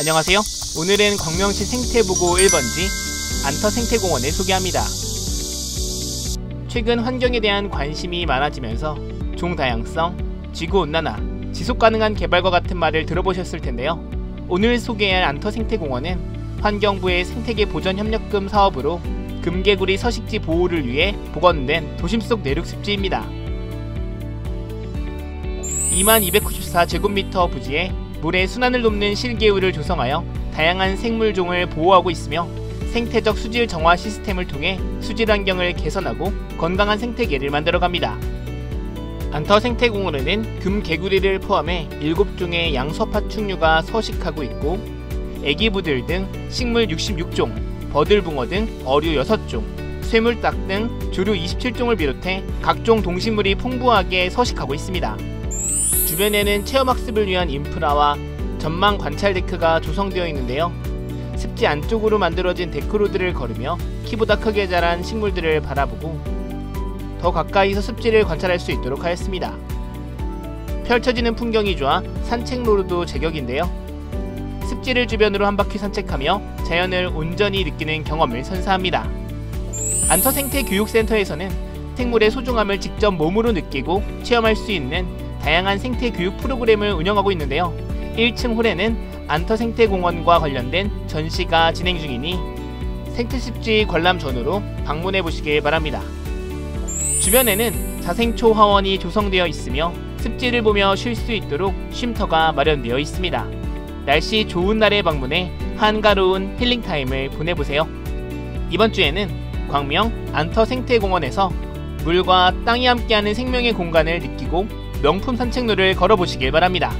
안녕하세요. 오늘은 광명시 생태보고 1번지 안터생태공원을 소개합니다. 최근 환경에 대한 관심이 많아지면서 종다양성, 지구온난화, 지속가능한 개발과 같은 말을 들어보셨을 텐데요. 오늘 소개할 안터생태공원은 환경부의 생태계보전협력금 사업으로 금개구리 서식지 보호를 위해 복원된 도심 속 내륙습지입니다. 2294제곱미터 부지에 물의 순환을 돕는 실개울을 조성하여 다양한 생물종을 보호하고 있으며 생태적 수질 정화 시스템을 통해 수질 환경을 개선하고 건강한 생태계를 만들어갑니다. 안터생태공원에는 금개구리를 포함해 7종의 양서파충류가 서식하고 있고 애기부들 등 식물 66종, 버들붕어 등 어류 6종, 쇠물딱 등 조류 27종을 비롯해 각종 동식물이 풍부하게 서식하고 있습니다. 주변에는 체험학습을 위한 인프라와 전망 관찰 데크가 조성되어 있는데요. 습지 안쪽으로 만들어진 데크로드를 걸으며 키보다 크게 자란 식물들을 바라보고 더 가까이서 습지를 관찰할 수 있도록 하였습니다. 펼쳐지는 풍경이 좋아 산책로로도 제격인데요. 습지를 주변으로 한 바퀴 산책하며 자연을 온전히 느끼는 경험을 선사합니다. 안터생태교육센터에서는 생물의 소중함을 직접 몸으로 느끼고 체험할 수 있는 다양한 생태교육 프로그램을 운영하고 있는데요. 1층 홀에는 안터생태공원과 관련된 전시가 진행 중이니 생태습지 관람 전후로 방문해 보시길 바랍니다. 주변에는 자생초 화원이 조성되어 있으며 습지를 보며 쉴 수 있도록 쉼터가 마련되어 있습니다. 날씨 좋은 날에 방문해 한가로운 힐링타임을 보내보세요. 이번 주에는 광명 안터생태공원에서 물과 땅이 함께하는 생명의 공간을 느끼고 명품 산책로를 걸어보시길 바랍니다.